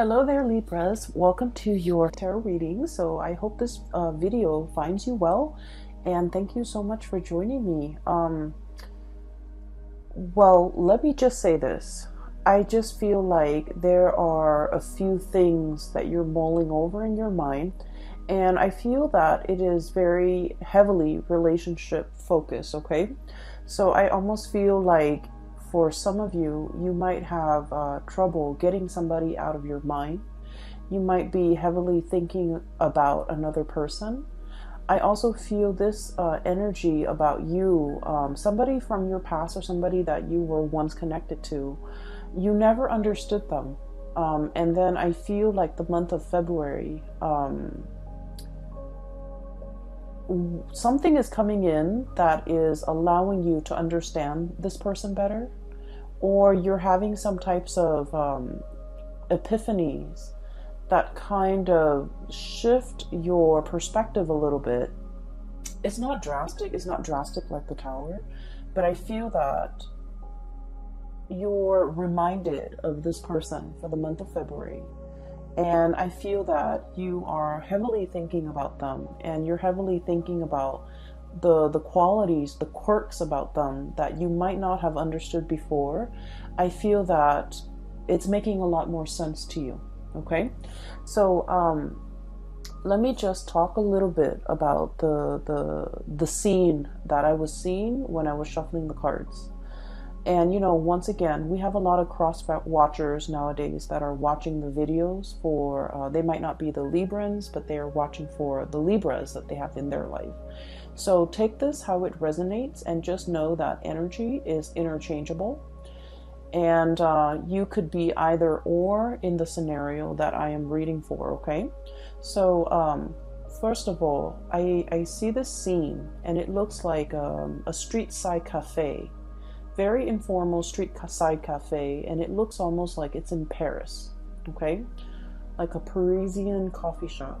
Hello there, Libras. Welcome to your tarot reading. So I hope this video finds you well, and thank you so much for joining me. Well, let me just say this. I just feel like there are a few things that you're mulling over in your mind, and I feel that it is very heavily relationship focused, okay? So I almost feel like for some of you, you might have trouble getting somebody out of your mind. You might be heavily thinking about another person. I also feel this energy about you, somebody from your past or somebody that you were once connected to. You never understood them. And then I feel like the month of February, something is coming in that is allowing you to understand this person better, or you're having some types of epiphanies that kind of shift your perspective a little bit. It's not drastic. It's not drastic like the Tower, but I feel that you're reminded of this person for the month of February. And I feel that you are heavily thinking about them, and you're heavily thinking about the qualities, the quirks about them that you might not have understood before. I feel that it's making a lot more sense to you, okay? So let me just talk a little bit about the scene that I was seeing when I was shuffling the cards. And, you know, once again, we have a lot of cross watchers nowadays that are watching the videos for, they might not be the Librans, but they are watching for the Libras that they have in their life. So take this how it resonates, and just know that energy is interchangeable. And you could be either or in the scenario that I am reading for, okay? So first of all, I see this scene, and it looks like a street side cafe. Very informal street side cafe, and it looks almost like it's in Paris, okay? Like a Parisian coffee shop.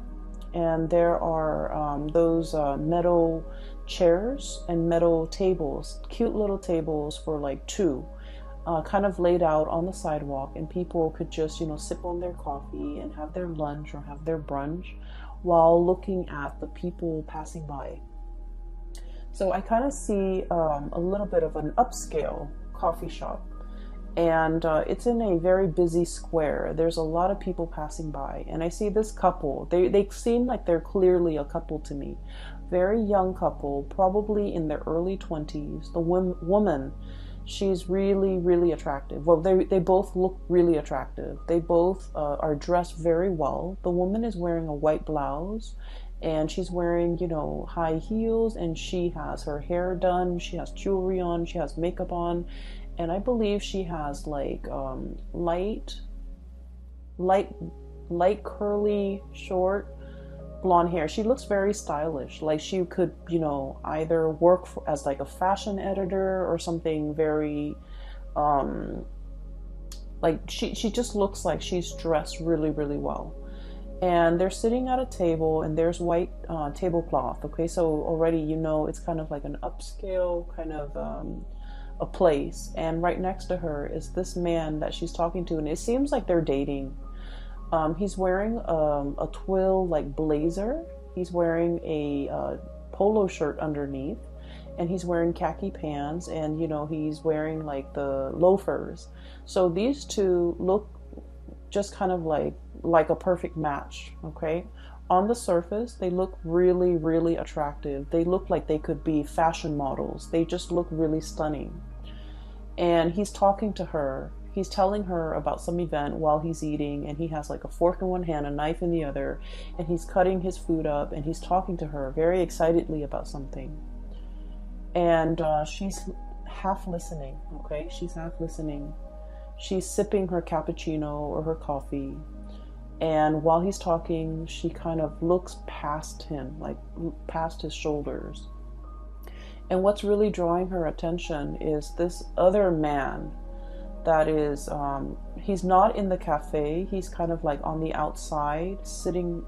And there are those metal chairs and metal tables, cute little tables for like two, kind of laid out on the sidewalk, and people could just, you know, sip on their coffee and have their lunch or have their brunch while looking at the people passing by. So I kind of see a little bit of an upscale coffee shop, and it's in a very busy square. There's a lot of people passing by, and I see this couple. They seem like they're clearly a couple to me. Very young couple, probably in their early 20s. The woman, she's really, really attractive. Well, they both look really attractive. They both are dressed very well. The woman is wearing a white blouse, and she's wearing, you know, high heels, and she has her hair done, she has jewelry on, she has makeup on, and I believe she has like light curly short blonde hair. She looks very stylish, like she could, you know, either work as like a fashion editor or something very like she just looks like she's dressed really, really well. And they're sitting at a table, and there's white tablecloth, okay? So already, you know, it's kind of like an upscale kind of a place. And right next to her is this man that she's talking to, and it seems like they're dating. He's wearing a twill like blazer. He's wearing a polo shirt underneath, and he's wearing khaki pants, and, you know, he's wearing like the loafers. So these two look just kind of like a perfect match, okay? On the surface, they look really, really attractive. They look like they could be fashion models. They just look really stunning. And he's talking to her. He's telling her about some event while he's eating, and he has like a fork in one hand, a knife in the other, and he's cutting his food up, and he's talking to her very excitedly about something. And she's half listening, okay? She's half listening. She's sipping her cappuccino or her coffee, and while he's talking, she kind of looks past him, like past his shoulders. And what's really drawing her attention is this other man that is, he's not in the cafe. He's kind of like on the outside, sitting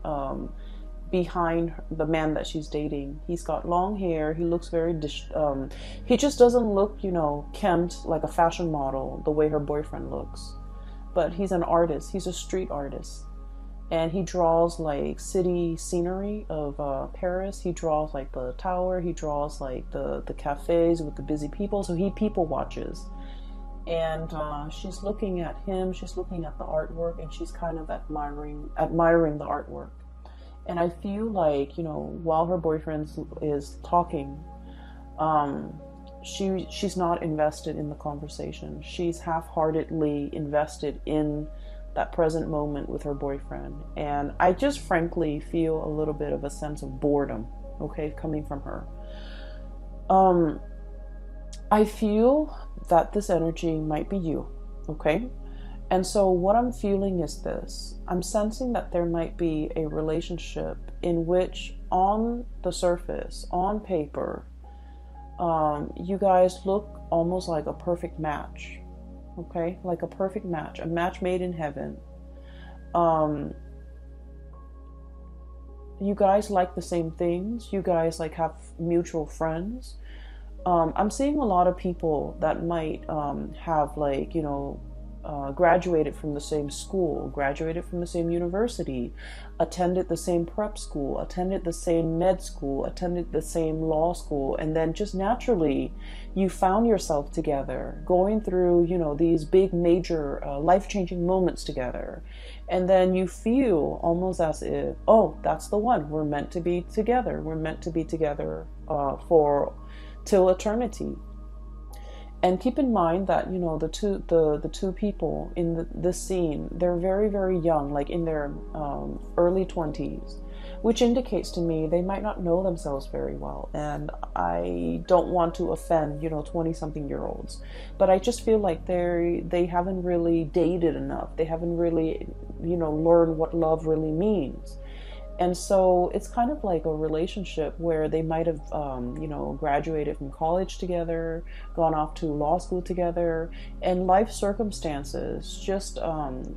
behind the man that she's dating. He's got long hair. He looks very, he just doesn't look, you know, kempt like a fashion model the way her boyfriend looks. but he's an artist. He's a street artist. And he draws like city scenery of Paris. He draws like the tower. He draws like the cafes with the busy people. So he people watches. And she's looking at him. She's looking at the artwork, and she's kind of admiring the artwork. And I feel like, you know, while her boyfriend is talking, she's not invested in the conversation. She's half-heartedly invested in that present moment with her boyfriend. And I just frankly feel a little bit of a sense of boredom, okay, coming from her. I feel that this energy might be you, okay? And so what I'm feeling is this. I'm sensing that there might be a relationship in which, on the surface, on paper, you guys look almost like a perfect match. Okay, like a perfect match, a match made in heaven. You guys like the same things. You guys like have mutual friends. I'm seeing a lot of people that might have, like, you know, graduated from the same school, graduated from the same university, attended the same prep school, attended the same med school, attended the same law school, and then just naturally you found yourself together, going through, you know, these big major life-changing moments together. And then you feel almost as if, oh, that's the one, we're meant to be together, we're meant to be together for till eternity. And keep in mind that, you know, the two people in this scene, they're very, very young, like in their early 20s, which indicates to me they might not know themselves very well. And I don't want to offend, you know, 20-something-year-olds, but I just feel like they haven't really dated enough. They haven't really, you know, learned what love really means. And so it's kind of like a relationship where they might have, you know, graduated from college together, gone off to law school together, and life circumstances just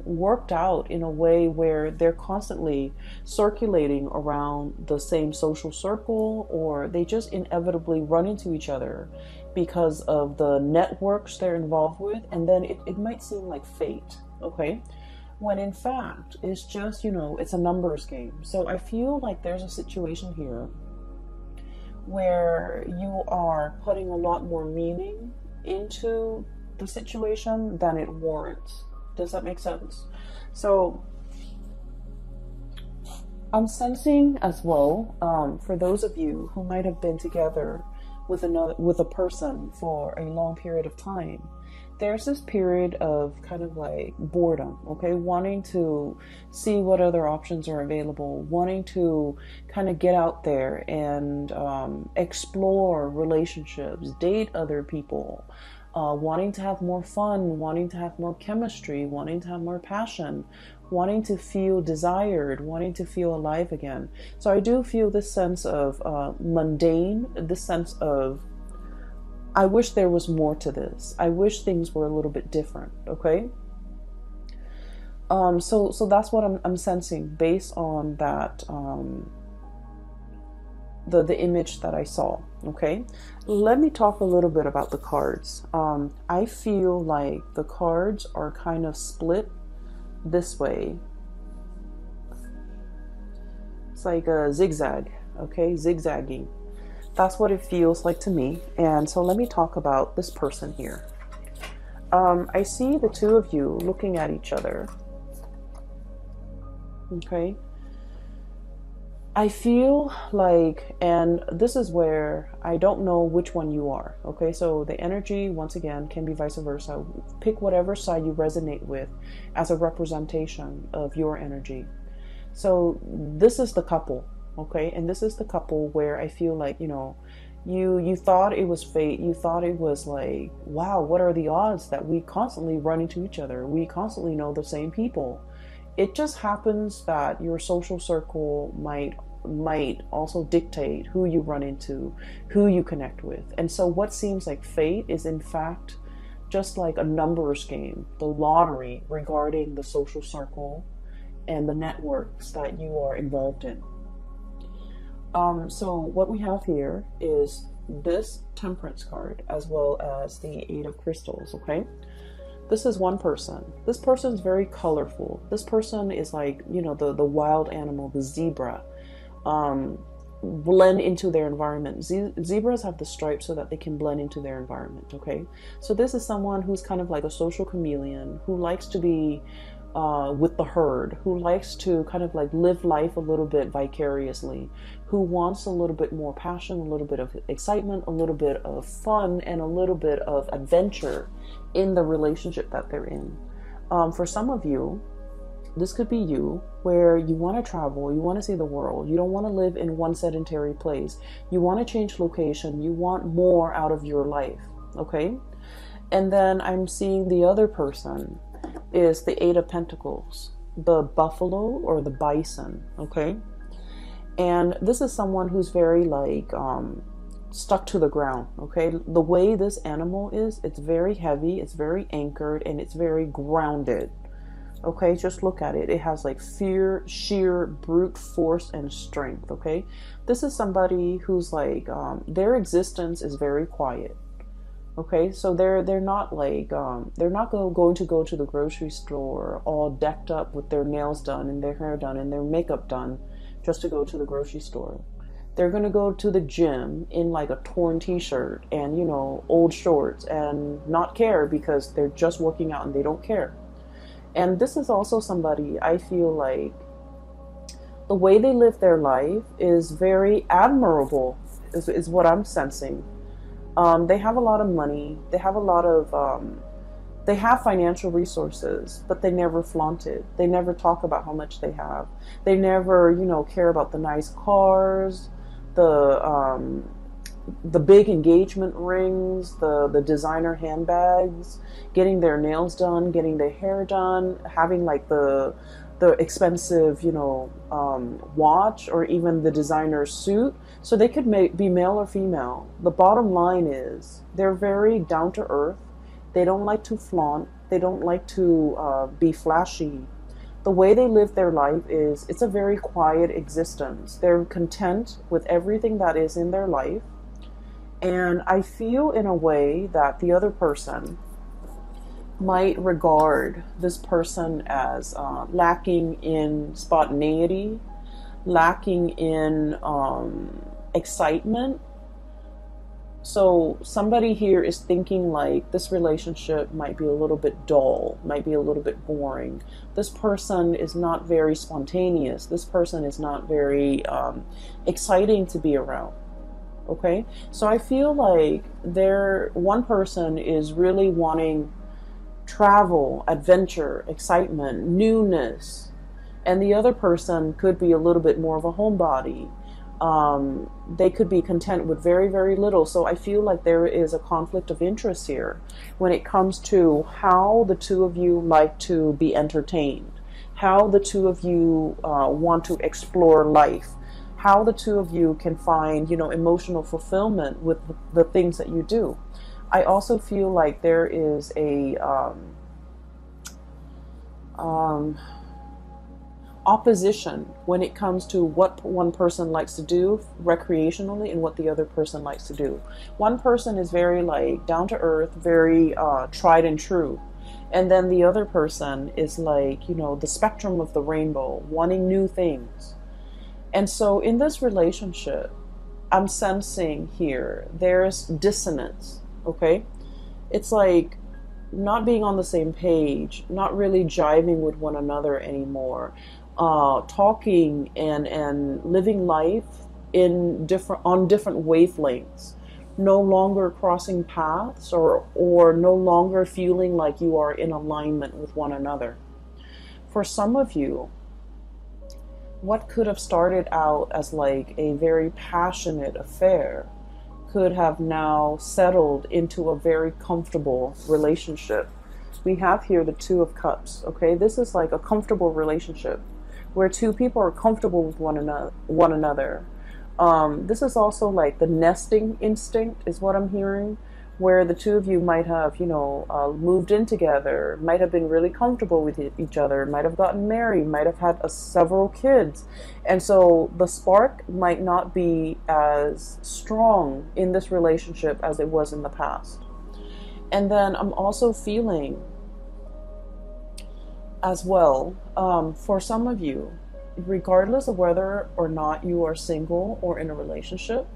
worked out in a way where they're constantly circulating around the same social circle, or they just inevitably run into each other because of the networks they're involved with. And then it might seem like fate, okay? When in fact, it's just, you know, it's a numbers game. So I feel like there's a situation here where you are putting a lot more meaning into the situation than it warrants. Does that make sense? So I'm sensing as well, for those of you who might have been together with a person for a long period of time, there's this period of kind of like boredom, okay? Wanting to see what other options are available, wanting to kind of get out there and explore relationships, date other people, wanting to have more fun, wanting to have more chemistry, wanting to have more passion, wanting to feel desired, wanting to feel alive again. So I do feel this sense of mundane, this sense of, I wish there was more to this. I wish things were a little bit different, okay? So that's what I'm sensing based on that, the image that I saw, okay? Let me talk a little bit about the cards. I feel like the cards are kind of split this way. It's like a zigzag, okay? Zigzagging. That's what it feels like to me. And so let me talk about this person here. I see the two of you looking at each other. Okay. I feel like, and this is where I don't know which one you are. Okay. So the energy, once again, can be vice versa. Pick whatever side you resonate with as a representation of your energy. So this is the couple. Okay, and this is the couple where I feel like, you know, you thought it was fate. You thought it was like, wow, what are the odds that we constantly run into each other? We constantly know the same people. It just happens that your social circle might also dictate who you run into, who you connect with. And so what seems like fate is in fact just like a numbers game, the lottery regarding the social circle and the networks that you are involved in. So what we have here is this Temperance card as well as the Eight of Crystals, okay? This is one person. This person's very colorful. This person is like, you know, the wild animal, the zebra. Blend into their environment. Zebras have the stripes so that they can blend into their environment, okay? So this is someone who's kind of like a social chameleon, who likes to be with the herd, who likes to kind of like live life a little bit vicariously, who wants a little bit more passion, a little bit of excitement, a little bit of fun, and a little bit of adventure in the relationship that they're in. For some of you, this could be you, where you want to travel, you want to see the world, you don't want to live in one sedentary place, you want to change location, you want more out of your life, okay? And then I'm seeing the other person is the Eight of Pentacles, the buffalo or the bison, okay? And this is someone who's very like stuck to the ground, okay? The way this animal is, it's very heavy, it's very anchored, and it's very grounded. Okay, just look at it. It has like fear, sheer, brute force, and strength, okay? This is somebody who's like, their existence is very quiet, okay? So they're not like, they're not going to go to the grocery store all decked up with their nails done and their hair done and their makeup done just to go to the grocery store. They're going to go to the gym in like a torn t-shirt and, you know, old shorts and not care because they're just working out and they don't care. And this is also somebody, I feel like, the way they live their life is very admirable, is what I'm sensing. They have a lot of money, they have a lot of, they have financial resources, but they never flaunt it. They never talk about how much they have. They never, you know, care about the nice cars, the big engagement rings, the designer handbags, getting their nails done, getting their hair done, having like the expensive, you know, watch or even the designer suit. So they could be male or female. The bottom line is they're very down to earth. They don't like to flaunt. They don't like to be flashy. The way they live their life is, it's a very quiet existence. They're content with everything that is in their life. And I feel in a way that the other person might regard this person as lacking in spontaneity, lacking in excitement. So somebody here is thinking like this relationship might be a little bit dull, might be a little bit boring. This person is not very spontaneous. This person is not very exciting to be around. Okay, so I feel like one person is really wanting travel, adventure, excitement, newness, and the other person could be a little bit more of a homebody. They could be content with very, very little. So I feel like there is a conflict of interest here when it comes to how the two of you like to be entertained, how the two of you want to explore life, how the two of you can find, you know, emotional fulfillment with the things that you do. I also feel like there is a opposition when it comes to what one person likes to do recreationally and what the other person likes to do. One person is very like down to earth, very tried and true. And then the other person is like, you know, the spectrum of the rainbow, wanting new things. And so in this relationship, I'm sensing here, there's dissonance, okay? It's like not being on the same page, not really jiving with one another anymore, talking and living life in on different wavelengths, no longer crossing paths or no longer feeling like you are in alignment with one another. For some of you, what could have started out as like a very passionate affair could have now settled into a very comfortable relationship. We have here the Two of Cups, okay? This is like a comfortable relationship where two people are comfortable with one another. This is also like the nesting instinct is what I'm hearing, where the two of you might have, you know, moved in together, might have been really comfortable with each other, might have gotten married, might have had several kids. And so the spark might not be as strong in this relationship as it was in the past. And then I'm also feeling as well, for some of you, regardless of whether or not you are single or in a relationship,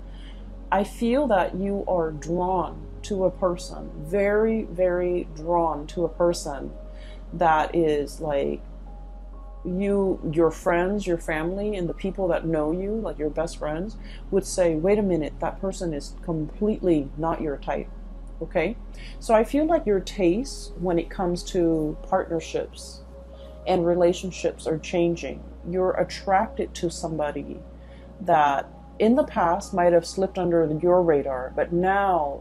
I feel that you are drawn to a person, very, very drawn to a person that is like you, your friends, your family, and the people that know you, like your best friends, would say, wait a minute, that person is completely not your type, okay? So I feel like your tastes when it comes to partnerships and relationships are changing. You're attracted to somebody that in the past might have slipped under your radar, but now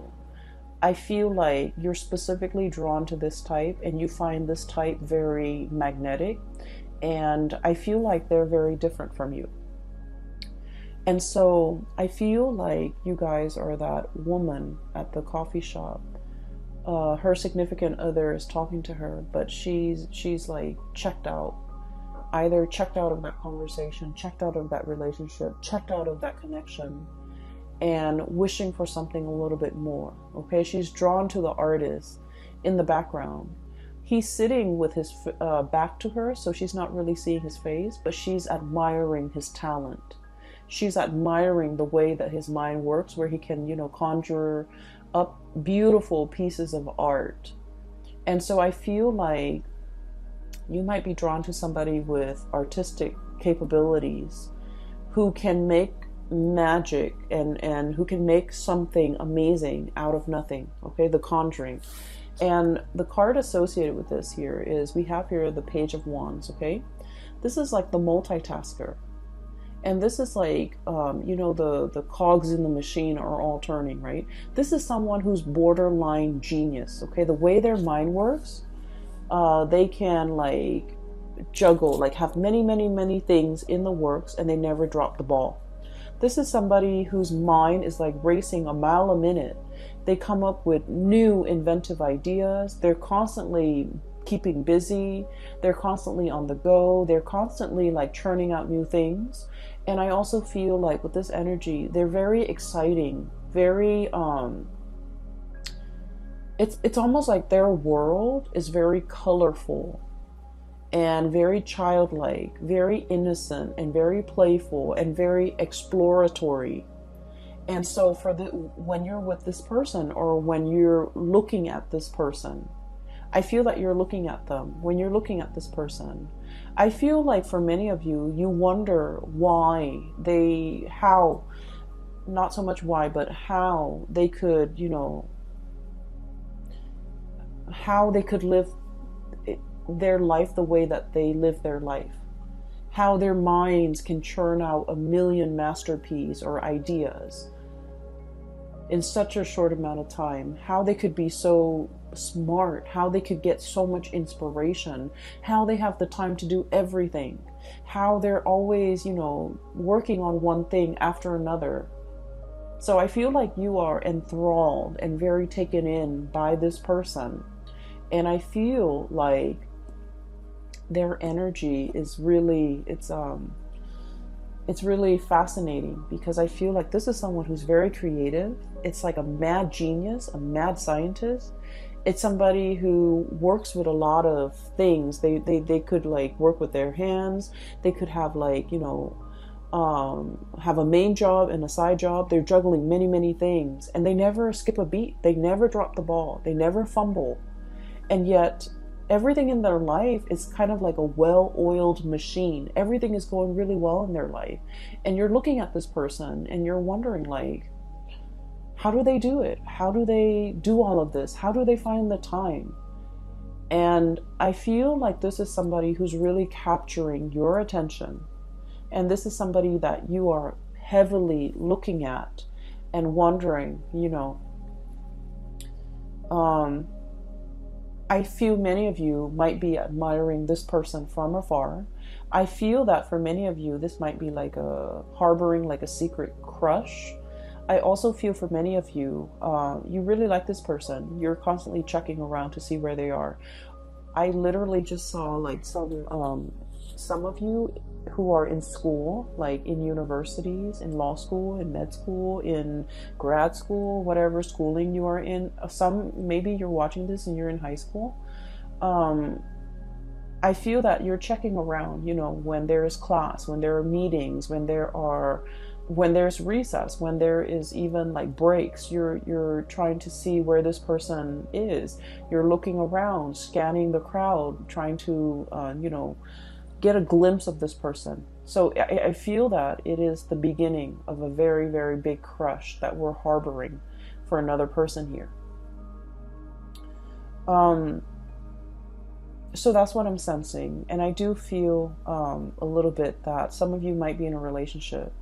I feel like you're specifically drawn to this type and you find this type very magnetic, and I feel like they're very different from you. And so I feel like you guys are that woman at the coffee shop. Her significant other is talking to her, but she's like checked out. Either checked out of that conversation, checked out of that relationship, checked out of that connection, and wishing for something a little bit more, okay? She's drawn to the artist in the background. He's sitting with his back to her, so she's not really seeing his face, but she's admiring his talent. She's admiring the way that his mind works, where he can, you know, conjure up beautiful pieces of art. And so I feel like you might be drawn to somebody with artistic capabilities who can make magic and who can make something amazing out of nothing, okay? The Conjuring. And the card associated with this here is, we have here the Page of Wands, okay? This is like the multitasker. And this is like, you know, the cogs in the machine are all turning, right? This is someone who's borderline genius, okay? The way their mind works, they can like juggle, like have many things in the works, and they never drop the ball. This is somebody whose mind is like racing a mile a minute. They come up with new inventive ideas. They're constantly keeping busy. They're constantly on the go. They're constantly like churning out new things. And I also feel like with this energy, they're very exciting, very, it's almost like their world is very colorful and very childlike, very innocent and very playful and very exploratory. And so for the, when you're with this person or when you're looking at this person, I feel that you're looking at them. When you're looking at this person, I feel like for many of you, you wonder why they, how, not so much why, but how they could, you know, how they could live their life the way that they live their life, how their minds can churn out a million masterpieces or ideas in such a short amount of time, how they could be so smart, how they could get so much inspiration, how they have the time to do everything, how they're always, you know, working on one thing after another. So I feel like you are enthralled and very taken in by this person. And I feel like their energy is really, it's really fascinating, because I feel like this is someone who's very creative. It's like a mad genius, a mad scientist. It's somebody who works with a lot of things. They could like work with their hands. They could have like, you know, have a main job and a side job. They're juggling many things, and they never skip a beat. They never drop the ball. They never fumble. And yet everything in their life is kind of like a well-oiled machine. Everything is going really well in their life. And you're looking at this person and you're wondering like, how do they do it? How do they do all of this? How do they find the time? And I feel like this is somebody who's really capturing your attention. And this is somebody that you are heavily looking at and wondering, you know, I feel many of you might be admiring this person from afar. I feel that for many of you, this might be like a harboring, like a secret crush. I also feel for many of you, you really like this person. You're constantly checking around to see where they are. I literally just saw like some of you who are in school, like in universities, in law school, in med school, in grad school, whatever schooling you are in. Some, maybe you're watching this and you're in high school. I feel that you're checking around, you know, when there is class, when there are meetings, when there's recess, when there is even like breaks, you're trying to see where this person is. You're looking around, scanning the crowd, trying to, you know, get a glimpse of this person. So I feel that it is the beginning of a very, very big crush that we're harboring for another person here. So that's what I'm sensing. And I do feel a little bit that some of you might be in a relationship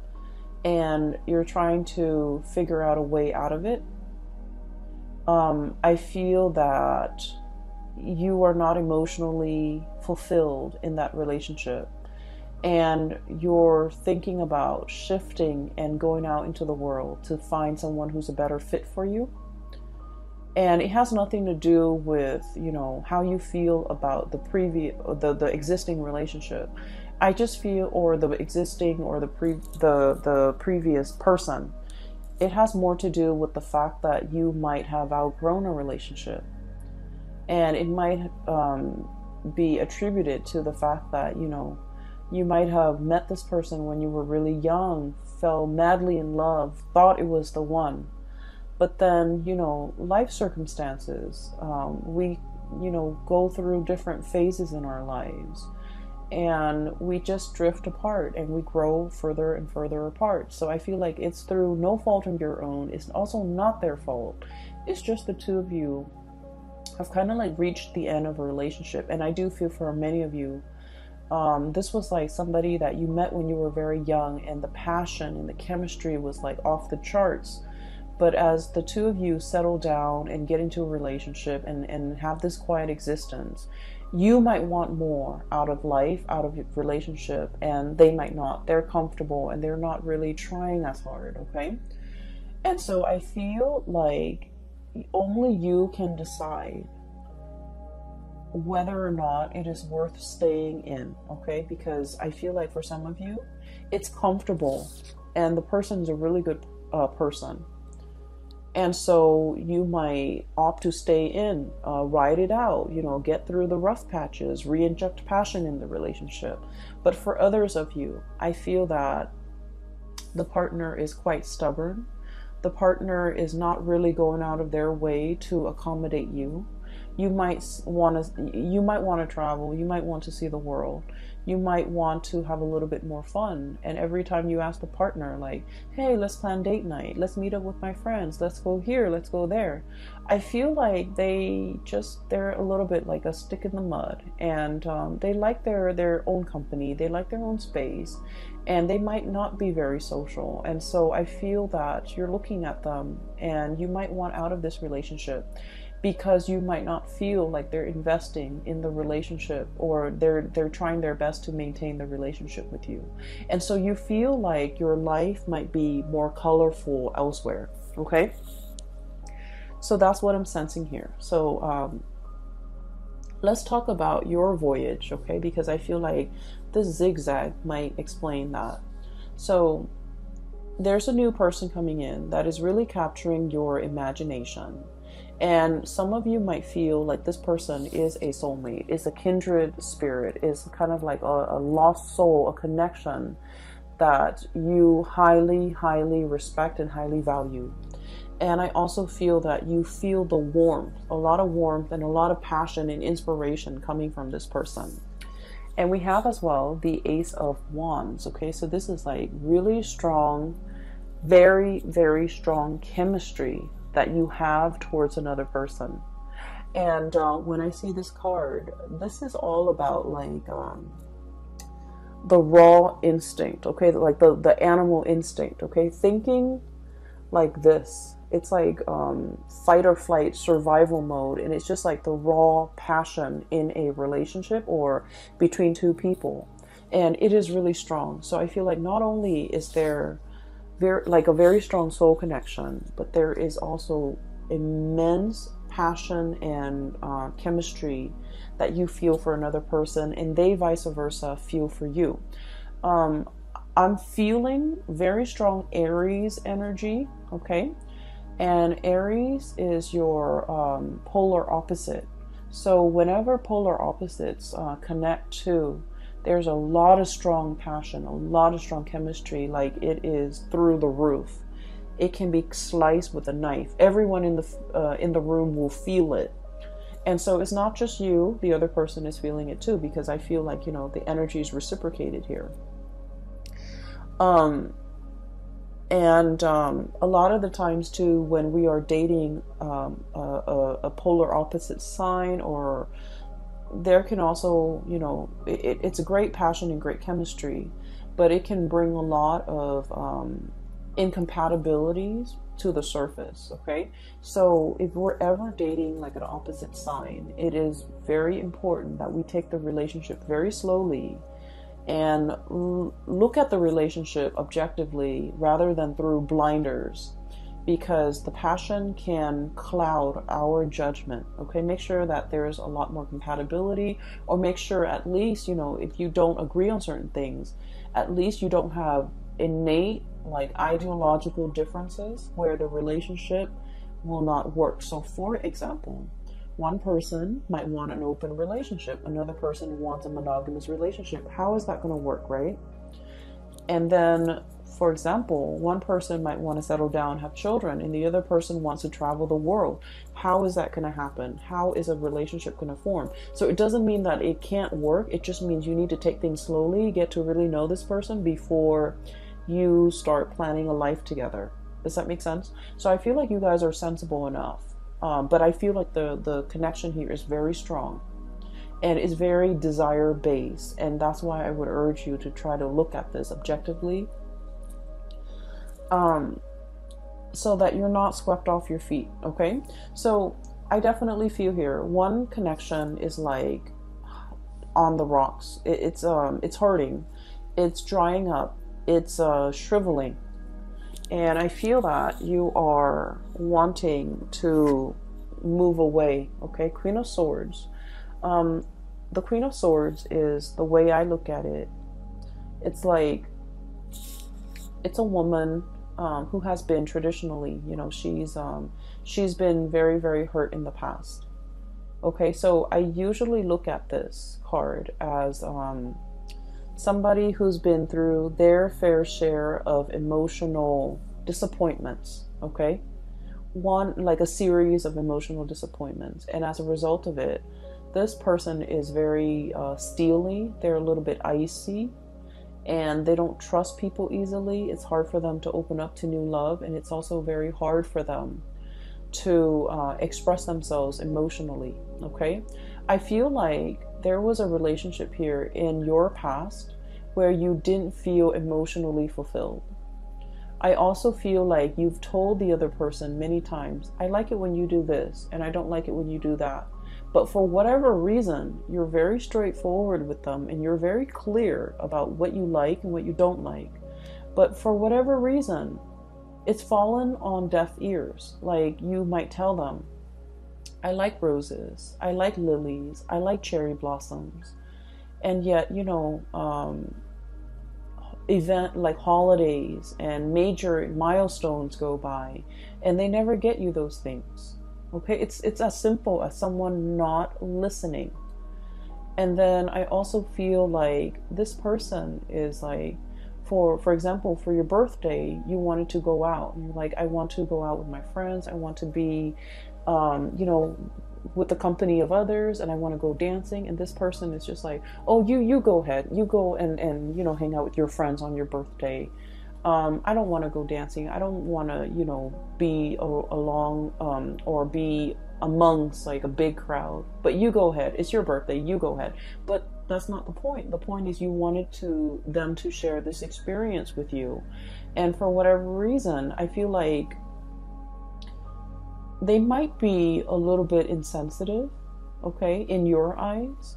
and you're trying to figure out a way out of it. I feel that you are not emotionally fulfilled in that relationship, and you're thinking about shifting and going out into the world to find someone who's a better fit for you. And it has nothing to do with, you know, how you feel about the previous, the existing relationship. I just feel, or the existing, or the previous person. It has more to do with the fact that you might have outgrown a relationship, and it might be attributed to the fact that, you know, you might have met this person when you were really young, fell madly in love, thought it was the one. But then, you know, life circumstances, we, you know, go through different phases in our lives, and we just drift apart and we grow further and further apart. So I feel like it's through no fault of your own. It's also not their fault. It's just the two of you have kind of like reached the end of a relationship. And I do feel for many of you, this was like somebody that you met when you were very young, and the passion and the chemistry was like off the charts. But as the two of you settle down and get into a relationship and have this quiet existence, you might want more out of life, out of your relationship, and they might not. They're comfortable and they're not really trying as hard, okay? And so I feel like only you can decide whether or not it is worth staying in, okay? Because I feel like for some of you, it's comfortable and the person's a really good person. And so you might opt to stay in, ride it out, you know, get through the rough patches, re-inject passion in the relationship. But for others of you, I feel that the partner is quite stubborn. The partner is not really going out of their way to accommodate you. You might want to travel. You might want to see the world. You might want to have a little bit more fun. And every time you ask the partner, like, hey, let's plan date night. Let's meet up with my friends. Let's go here. Let's go there. I feel like they're a little bit like a stick in the mud. And they like their own company. They like their own space. And they might not be very social. And so I feel that you're looking at them and you might want out of this relationship, because you might not feel like they're investing in the relationship, or they're trying their best to maintain the relationship with you. And so you feel like your life might be more colorful elsewhere, okay? So that's what I'm sensing here. So let's talk about your voyage, okay? Because I feel like this zigzag might explain that. So there's a new person coming in that is really capturing your imagination. And some of you might feel like this person is a soulmate, is a kindred spirit, is kind of like a lost soul, a connection that you highly, highly respect and highly value. And I also feel that you feel the warmth, a lot of warmth and a lot of passion and inspiration coming from this person. And we have as well the Ace of Wands, okay? So this is like really strong, very, very strong chemistry that you have towards another person. And when I see this card, this is all about like the raw instinct, okay? Like the animal instinct, okay? Thinking like this, it's like fight or flight survival mode, and it's just like the raw passion in a relationship or between two people. And it is really strong. So I feel like not only is there like a very strong soul connection, but there is also immense passion and chemistry that you feel for another person, and they vice versa feel for you. I'm feeling very strong Aries energy, okay? And Aries is your polar opposite. So whenever polar opposites connect to, there's a lot of strong passion, a lot of strong chemistry, like it is through the roof. It can be sliced with a knife. Everyone in the room will feel it. And so it's not just you, the other person is feeling it too, because I feel like, you know, the energy is reciprocated here. A lot of the times too, when we are dating a polar opposite sign, or there can also, you know, it's a great passion and great chemistry, but it can bring a lot of incompatibilities to the surface. Okay, so if we're ever dating like an opposite sign, it is very important that we take the relationship very slowly and look at the relationship objectively rather than through blinders, because the passion can cloud our judgment. Okay, make sure that there's a lot more compatibility, or make sure at least, you know, if you don't agree on certain things, at least you don't have innate like ideological differences where the relationship will not work. So for example, one person might want an open relationship, another person wants a monogamous relationship. How is that going to work, right? And then, for example, one person might want to settle down, have children, and the other person wants to travel the world. How is that going to happen? How is a relationship going to form? So it doesn't mean that it can't work. It just means you need to take things slowly, get to really know this person before you start planning a life together. Does that make sense? So I feel like you guys are sensible enough, but I feel like the connection here is very strong and is very desire based, and that's why I would urge you to try to look at this objectively, so that you're not swept off your feet. Okay, so I definitely feel here one connection is like on the rocks. It's hurting, it's drying up, it's shriveling, and I feel that you are wanting to move away. Okay, Queen of Swords. The Queen of Swords is, the way I look at it, it's like it's a woman who has been traditionally, you know, she's been very, very hurt in the past. Okay, so I usually look at this card as somebody who's been through their fair share of emotional disappointments. Okay, like a series of emotional disappointments, and as a result of it, this person is very steely. They're a little bit icy, and they don't trust people easily. It's hard for them to open up to new love, and it's also very hard for them to express themselves emotionally. Okay, I feel like there was a relationship here in your past where you didn't feel emotionally fulfilled. I also feel like you've told the other person many times, I like it when you do this, and I don't like it when you do that. But for whatever reason, you're very straightforward with them, and you're very clear about what you like and what you don't like. But for whatever reason, it's fallen on deaf ears. Like, you might tell them, I like roses, I like lilies, I like cherry blossoms, and yet, you know, event like holidays and major milestones go by, and they never get you those things. Okay, it's as simple as someone not listening. And then I also feel like this person is like, for example, for your birthday, you wanted to go out, and you're like, I want to go out with my friends, I want to be you know, with the company of others, and I want to go dancing. And this person is just like, oh, you go ahead, you go and you know, hang out with your friends on your birthday. I don't want to go dancing, I don't want to, you know, be along or be amongst like a big crowd, but you go ahead, it's your birthday, you go ahead. But that's not the point. The point is you wanted them to share this experience with you, and for whatever reason, I feel like they might be a little bit insensitive, okay, in your eyes.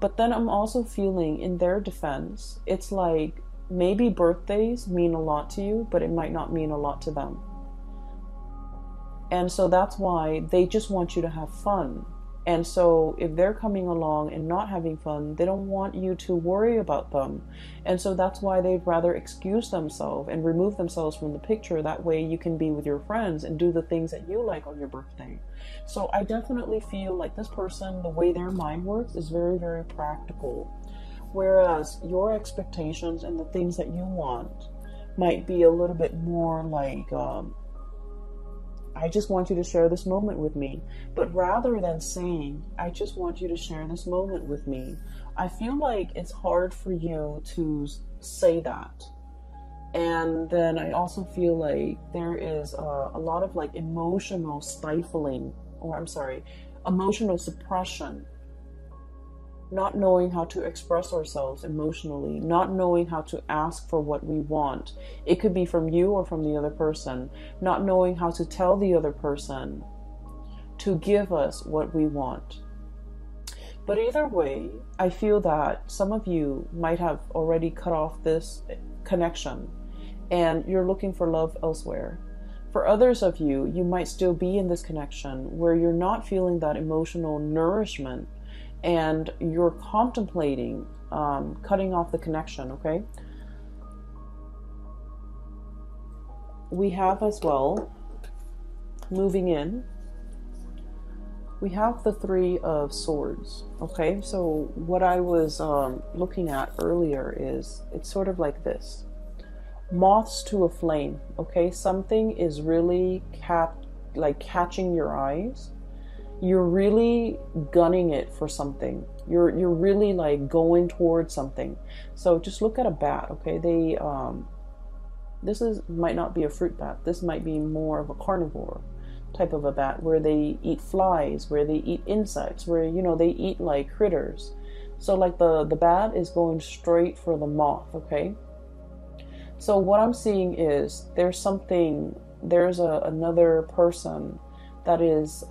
But then I'm also feeling, in their defense, it's like maybe birthdays mean a lot to you, but it might not mean a lot to them. And so that's why they just want you to have fun. And so if they're coming along and not having fun, they don't want you to worry about them. And so that's why they'd rather excuse themselves and remove themselves from the picture. That way you can be with your friends and do the things that you like on your birthday. So I definitely feel like this person, the way their mind works is very, very practical. Whereas your expectations and the things that you want might be a little bit more like, I just want you to share this moment with me. But rather than saying, I just want you to share this moment with me, I feel like it's hard for you to say that. And then I also feel like there is a lot of like emotional stifling, or I'm sorry, emotional suppression. Not knowing how to express ourselves emotionally, not knowing how to ask for what we want. It could be from you or from the other person. Not knowing how to tell the other person to give us what we want. But either way, I feel that some of you might have already cut off this connection and you're looking for love elsewhere. For others of you, you might still be in this connection where you're not feeling that emotional nourishment and you're contemplating cutting off the connection, okay? We have as well, moving in, we have the Three of Swords, okay? So what I was looking at earlier is, it's sort of like this. Moths to a flame, okay? Something is really catching your eyes. You're really gunning it for something. You're really like going towards something. So just look at a bat, okay? They might not be a fruit bat. This might be more of a carnivore type of a bat where they eat flies, where they eat insects, where they eat like critters. So like the bat is going straight for the moth, okay? So what I'm seeing is there's another person that is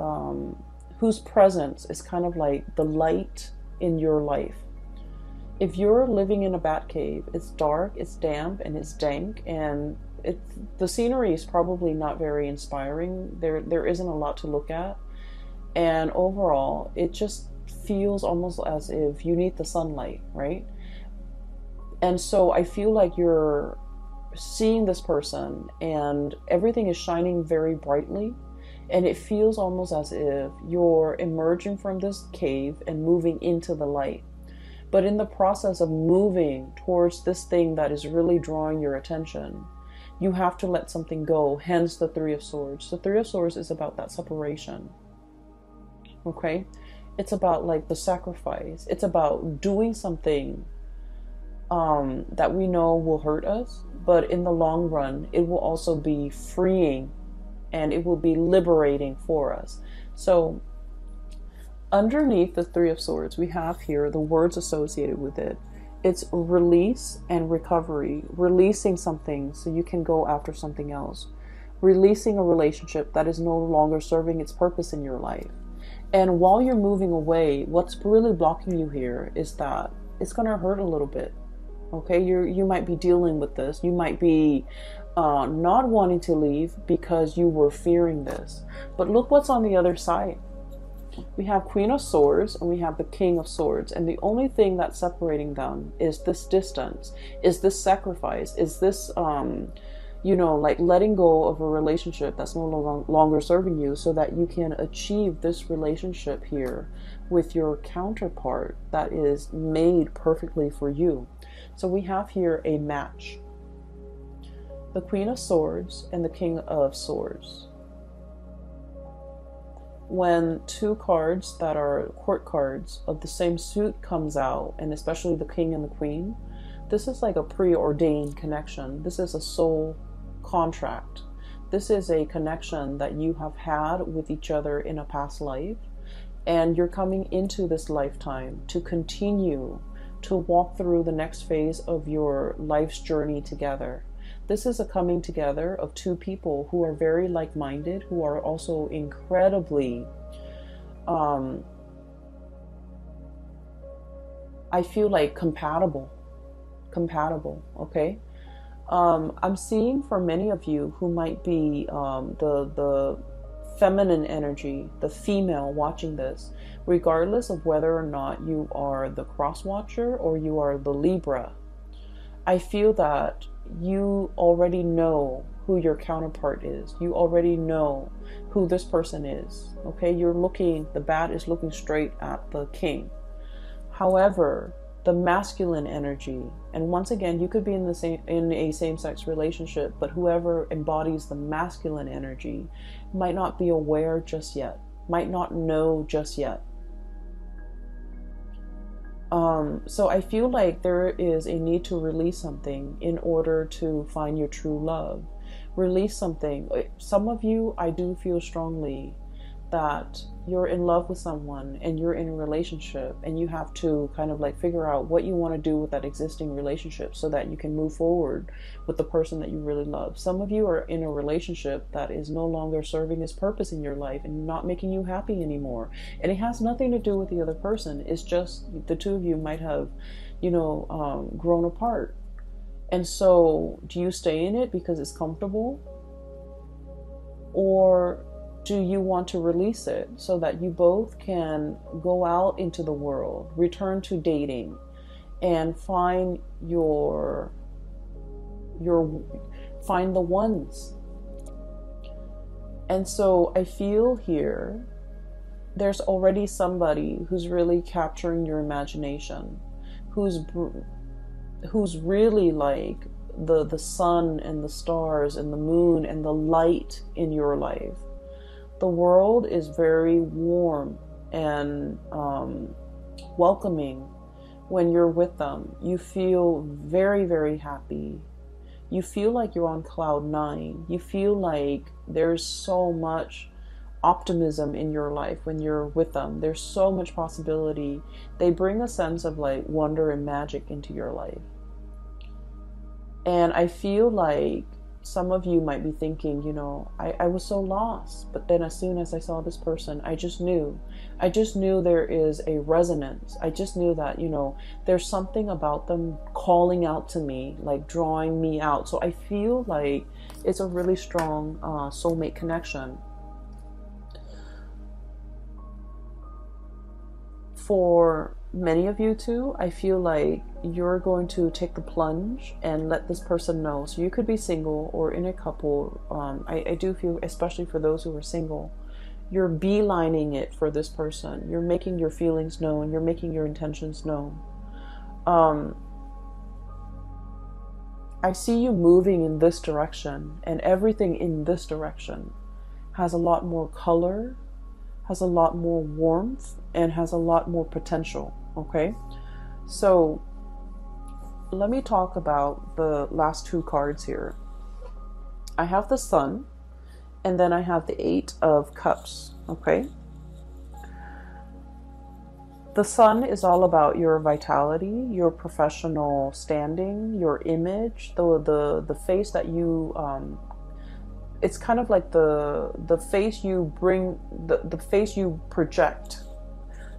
whose presence is kind of like the light in your life. If you're living in a bat cave, it's dark, it's damp, and it's dank, and the scenery is probably not very inspiring. There isn't a lot to look at. And overall, it just feels almost as if you need the sunlight, right? And so I feel like you're seeing this person and everything is shining very brightly. And it feels almost as if you're emerging from this cave and moving into the light. But in the process of moving towards this thing that is really drawing your attention, you have to let something go, hence the Three of Swords. The Three of Swords is about that separation, okay? It's about like the sacrifice. It's about doing something that we know will hurt us, but in the long run, it will also be freeing. And it will be liberating for us. So underneath the Three of Swords, we have here the words associated with it. It's release and recovery. Releasing something so you can go after something else. Releasing a relationship that is no longer serving its purpose in your life. And while you're moving away, what's really blocking you here is that it's going to hurt a little bit. Okay, you might be dealing with this. You might be not wanting to leave because you were fearing this. But look what's on the other side. We have Queen of Swords and we have the King of Swords. And the only thing that's separating them is this distance, is this sacrifice, is this, like letting go of a relationship that's no longer serving you so that you can achieve this relationship here with your counterpart that is made perfectly for you. So we have here a match. The Queen of Swords and the King of Swords. When two cards that are court cards of the same suit comes out, and especially the King and the Queen, this is like a preordained connection. This is a soul contract. This is a connection that you have had with each other in a past life, and you're coming into this lifetime to continue to walk through the next phase of your life's journey together. This is a coming together of two people who are very like-minded, who are also incredibly, I feel like compatible, okay? I'm seeing for many of you who might be the feminine energy, the female watching this, regardless of whether or not you are the cross watcher or you are the Libra, I feel that you already know who your counterpart is. You already know who this person is. Okay, you're looking, the bat is looking straight at the king. However, the masculine energy, and once again, you could be in a same-sex relationship, but whoever embodies the masculine energy might not be aware just yet, might not know just yet. So I feel like there is a need to release something in order to find your true love. Release something. Some of you, I do feel strongly that you're in love with someone and you're in a relationship and you have to kind of like figure out what you want to do with that existing relationship so that you can move forward with the person that you really love. Some of you are in a relationship that is no longer serving its purpose in your life and not making you happy anymore. And it has nothing to do with the other person. It's just the two of you might have, you know, grown apart. And so do you stay in it because it's comfortable? Or do you want to release it so that you both can go out into the world, return to dating, and find find the ones? And so I feel here there's already somebody who's really capturing your imagination, who's really like the sun and the stars and the moon and the light in your life. The world is very warm and welcoming when you're with them. You feel very, very happy. You feel like you're on cloud nine. You feel like there's so much optimism in your life when you're with them. There's so much possibility. They bring a sense of like wonder and magic into your life. And I feel like some of you might be thinking, you know, I was so lost, but then as soon as I saw this person, I just knew there is a resonance. I just knew that, you know, there's something about them calling out to me, like drawing me out. So I feel like it's a really strong soulmate connection. For many of you too, I feel like you're going to take the plunge and let this person know. So you could be single or in a couple. I do feel, especially for those who are single, you're beelining it for this person. You're making your feelings known. You're making your intentions known. I see you moving in this direction, and everything in this direction has a lot more color, has a lot more warmth, and has a lot more potential, okay? So let me talk about the last two cards here. I have the Sun, and then I have the Eight of Cups, okay? The Sun is all about your vitality, your professional standing, your image, the face that you it's kind of like the face you bring, the face you project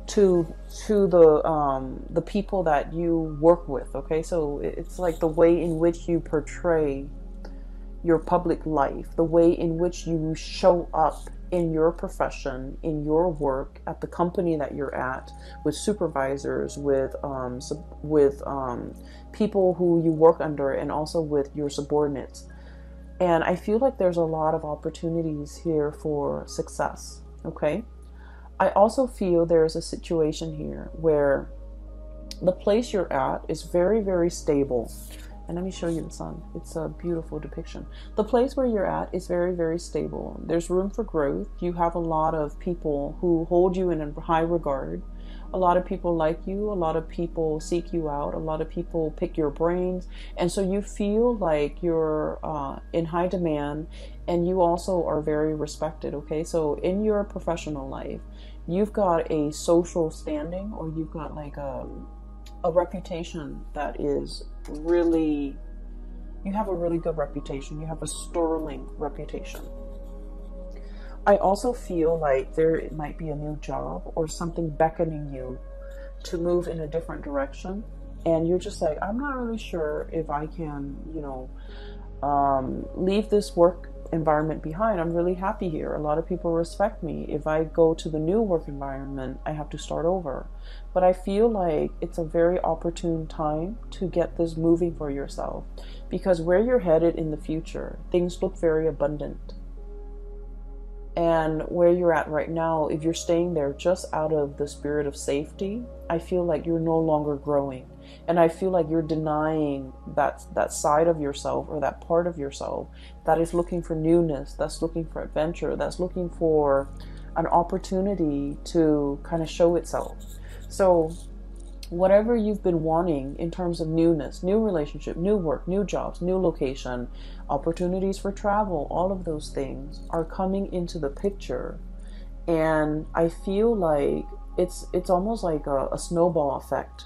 to the people that you work with, okay? So it's like the way in which you portray your public life, the way in which you show up in your profession, in your work, at the company that you're at, with supervisors, with people who you work under, and also with your subordinates. And I feel like there's a lot of opportunities here for success, okay? I also feel there's a situation here where the place you're at is very, very stable. And let me show you the Sun. It's a beautiful depiction. The place where you're at is very, very stable. There's room for growth. You have a lot of people who hold you in a high regard. A lot of people like you, a lot of people seek you out, a lot of people pick your brains. And so you feel like you're in high demand, and you also are very respected, okay? So in your professional life, you've got a social standing, or you've got like a reputation that is really, you have a really good reputation. You have a sterling reputation. I also feel like there might be a new job or something beckoning you to move in a different direction, and you're just like, I'm not really sure if I can, you know, leave this work environment behind. I'm really happy here. A lot of people respect me. If I go to the new work environment, I have to start over. But I feel like it's a very opportune time to get this moving for yourself, because where you're headed in the future, things look very abundant. And where you're at right now, if you're staying there just out of the spirit of safety, I feel like you're no longer growing. And I feel like you're denying that side of yourself, or that part of yourself that is looking for newness, that's looking for adventure, that's looking for an opportunity to kind of show itself. So whatever you've been wanting in terms of newness, new relationship, new work, new jobs, new location, opportunities for travel, all of those things are coming into the picture. And I feel like it's almost like a snowball effect.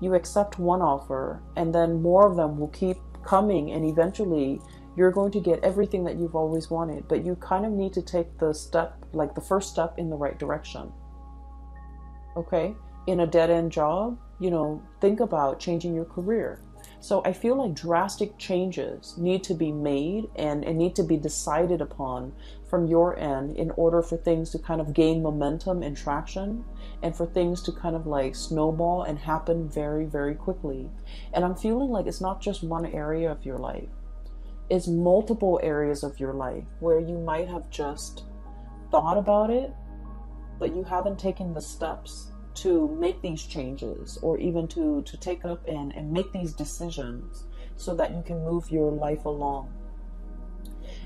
You accept one offer, and then more of them will keep coming, and eventually you're going to get everything that you've always wanted. But you kind of need to take the step, like the first step in the right direction. Okay? In a dead-end job, you know, think about changing your career. So I feel like drastic changes need to be made and need to be decided upon from your end in order for things to kind of gain momentum and traction, and for things to kind of like snowball and happen very, very quickly. And I'm feeling like it's not just one area of your life. It's multiple areas of your life where you might have just thought about it, but you haven't taken the steps to make these changes, or even to take up and make these decisions so that you can move your life along.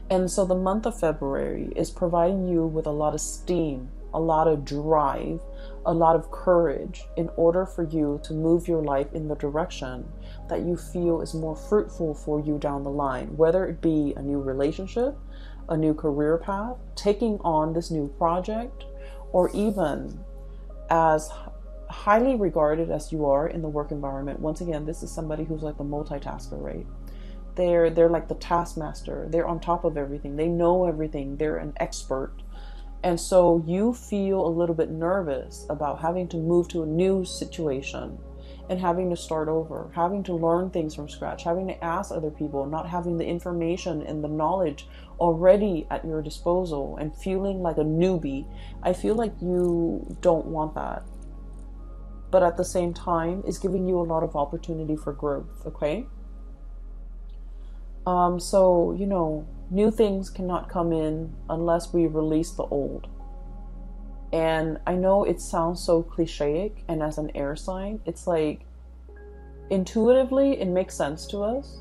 And so the month of February is providing you with a lot of steam, a lot of drive, a lot of courage in order for you to move your life in the direction that you feel is more fruitful for you down the line, whether it be a new relationship, a new career path, taking on this new project, or even as highly regarded as you are in the work environment. Once again, this is somebody who's like the multitasker, right? They're like the taskmaster. They're on top of everything. They know everything. They're an expert. And so you feel a little bit nervous about having to move to a new situation and having to start over, having to learn things from scratch, having to ask other people, not having the information and the knowledge already at your disposal, and feeling like a newbie. I feel like you don't want that. But at the same time, it's giving you a lot of opportunity for growth, okay? So, you know, new things cannot come in unless we release the old. And I know it sounds so clichéic, and as an air sign, it's like intuitively it makes sense to us,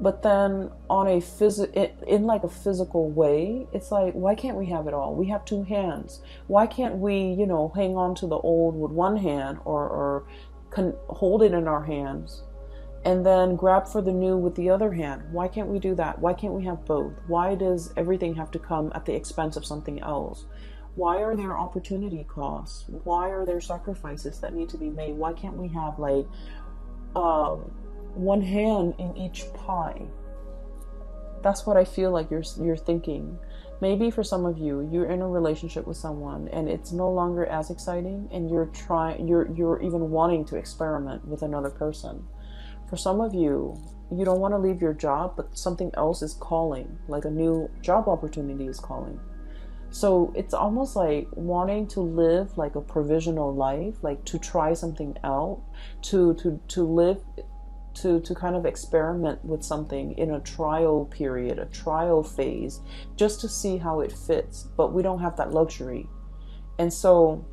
but then on a physical way, it's like, why can't we have it all? We have two hands. Why can't we, you know, hang on to the old with one hand, or hold it in our hands and then grab for the new with the other hand? Why can't we do that? Why can't we have both? Why does everything have to come at the expense of something else? Why are there opportunity costs? Why are there sacrifices that need to be made? Why can't we have like one hand in each pie? That's what I feel like you're thinking. Maybe for some of you, you're in a relationship with someone and it's no longer as exciting, and you're even wanting to experiment with another person. For some of you, you don't want to leave your job, but something else is calling, like a new job opportunity is calling. So it's almost like wanting to live like a provisional life, like to try something out, to kind of experiment with something in a trial period, a trial phase, just to see how it fits. But we don't have that luxury. And so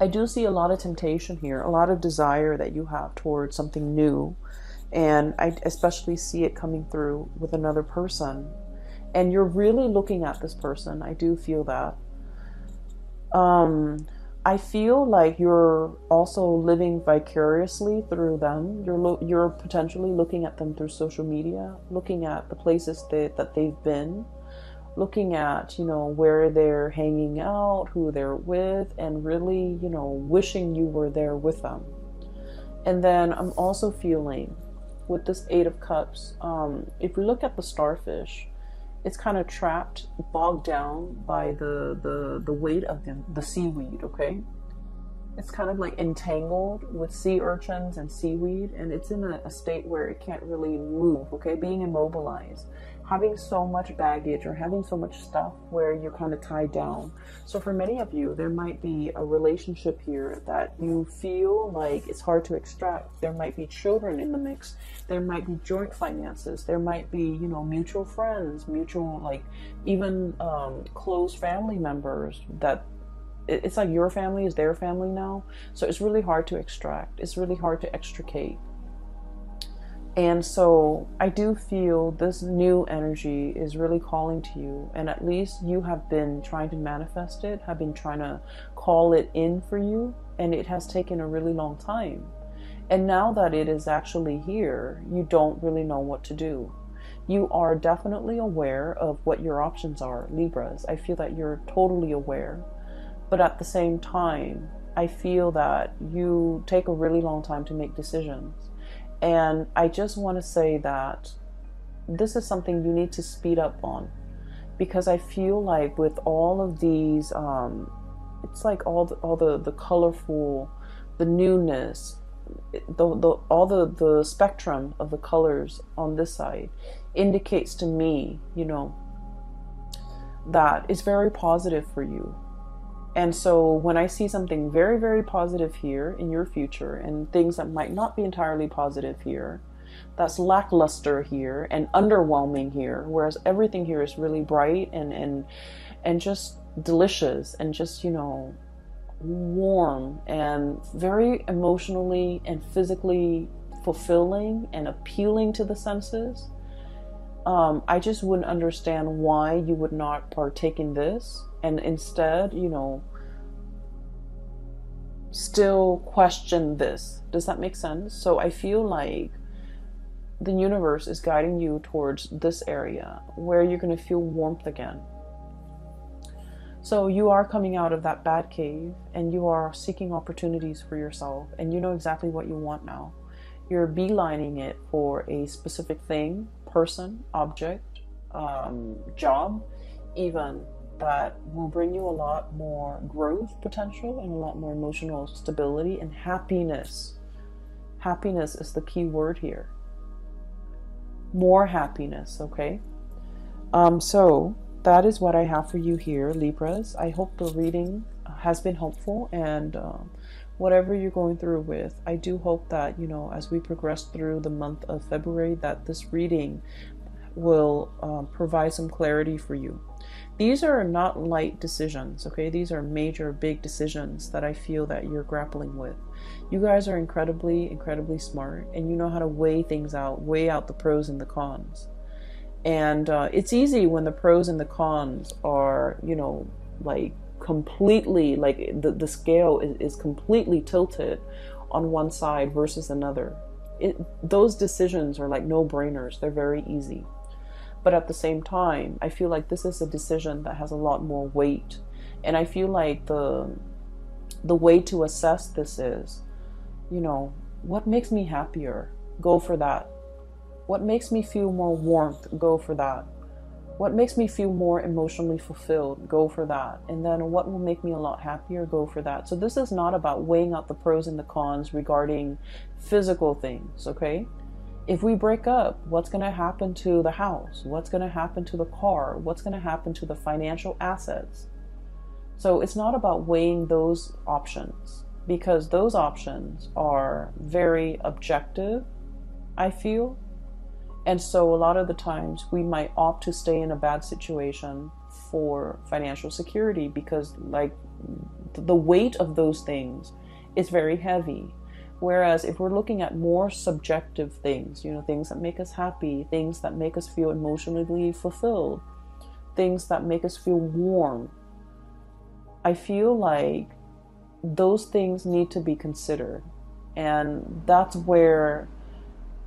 I do see a lot of temptation here, a lot of desire that you have towards something new. And I especially see it coming through with another person. And you're really looking at this person. I do feel that. I feel like you're also living vicariously through them. You're potentially looking at them through social media, looking at the places that they've been, looking at, you know, where they're hanging out, who they're with, and really, you know, wishing you were there with them. And then I'm also feeling with this 8 of Cups, if we look at the starfish, it's kind of trapped, bogged down by the weight of the seaweed, okay? It's kind of like entangled with sea urchins and seaweed, and it's in a state where it can't really move, okay? Being immobilized. having so much baggage or having so much stuff where you're kind of tied down. So for many of you, there might be a relationship here that you feel like it's hard to extract. There might be children in the mix. There might be joint finances. There might be, you know, mutual friends, mutual, like even close family members that it's like your family is their family now. So it's really hard to extract. It's really hard to extricate. And so I do feel this new energy is really calling to you, and at least you have been trying to manifest it, have been trying to call it in for you, and it has taken a really long time. And now that it is actually here, you don't really know what to do. You are definitely aware of what your options are, Libras. I feel that you're totally aware, but at the same time, I feel that you take a really long time to make decisions. And I just want to say that this is something you need to speed up on, because I feel like with all of these, it's like all the colorful, the newness, all the spectrum of the colors on this side indicates to me, you know, that it's very positive for you. And so when I see something very, very positive here in your future, and things that might not be entirely positive here, that's lackluster here and underwhelming here, whereas everything here is really bright and just delicious and just, you know, warm and very emotionally and physically fulfilling and appealing to the senses. I just wouldn't understand why you would not partake in this. And instead, you know, still question this. Does that make sense? So I feel like the universe is guiding you towards this area where you're going to feel warmth again. So you are coming out of that bad cave, and you are seeking opportunities for yourself, and you know exactly what you want now. You're beelining it for a specific thing, person, object, job, even, that will bring you a lot more growth potential and a lot more emotional stability and happiness. Happiness is the key word here. More happiness, okay? So that is what I have for you here, Libras. I hope the reading has been helpful, and whatever you're going through with, I do hope that, you know, as we progress through the month of February, that this reading will provide some clarity for you. These are not light decisions, okay? These are major, big decisions that I feel that you're grappling with. You guys are incredibly, incredibly smart, and you know how to weigh things out, weigh out the pros and the cons. And it's easy when the pros and the cons are, you know, like completely, like the scale is completely tilted on one side versus another. Those decisions are like no-brainers. They're very easy. But at the same time, I feel like this is a decision that has a lot more weight. And I feel like the way to assess this is, you know, what makes me happier? Go for that. What makes me feel more warmth? Go for that. What makes me feel more emotionally fulfilled? Go for that. And then what will make me a lot happier? Go for that. So this is not about weighing out the pros and the cons regarding physical things, okay? If we break up, what's going to happen to the house? What's going to happen to the car? What's going to happen to the financial assets? So it's not about weighing those options, because those options are very objective, I feel. And so a lot of the times we might opt to stay in a bad situation for financial security, because like the weight of those things is very heavy. Whereas if we're looking at more subjective things, you know, things that make us happy, things that make us feel emotionally fulfilled, things that make us feel warm, I feel like those things need to be considered. And that's where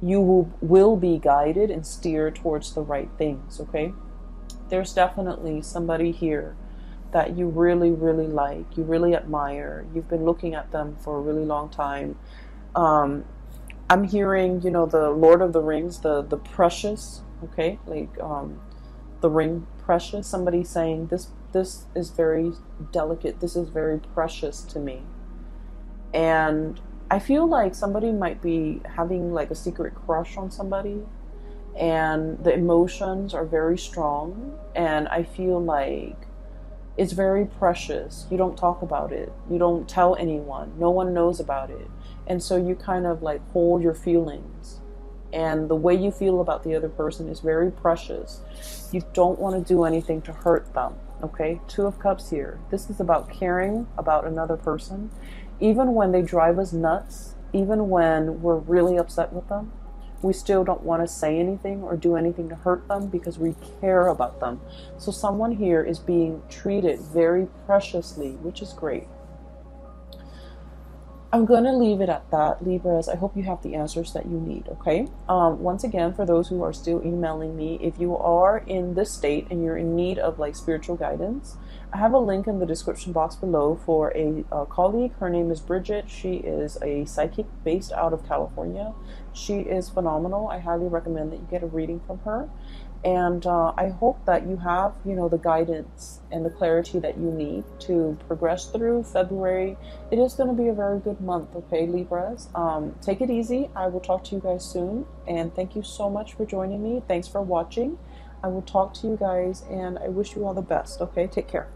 you will be guided and steered towards the right things, okay? There's definitely somebody here that you really, really like, you really admire. You've been looking at them for a really long time. I'm hearing, you know, the Lord of the Rings, the precious, okay? Like the ring precious, somebody saying this is very delicate, this is very precious to me. And I feel like somebody might be having like a secret crush on somebody, and the emotions are very strong, and I feel like it's very precious. You don't talk about it. You don't tell anyone. No one knows about it. And so you kind of like hold your feelings, and the way you feel about the other person is very precious. You don't want to do anything to hurt them. Okay, Two of Cups here. This is about caring about another person, even when they drive us nuts, even when we're really upset with them. We still don't want to say anything or do anything to hurt them because we care about them. So someone here is being treated very preciously, which is great. I'm going to leave it at that, Libras. I hope you have the answers that you need, okay? Once again, for those who are still emailing me, if you are in this state and you're in need of like spiritual guidance, I have a link in the description box below for a colleague. Her name is Bridget. She is a psychic based out of California. She is phenomenal. I highly recommend that you get a reading from her. And I hope that you have, you know, the guidance and the clarity that you need to progress through February. It is going to be a very good month, okay, Libras? Take it easy. I will talk to you guys soon. And thank you so much for joining me. Thanks for watching. I will talk to you guys, and I wish you all the best, okay? Take care.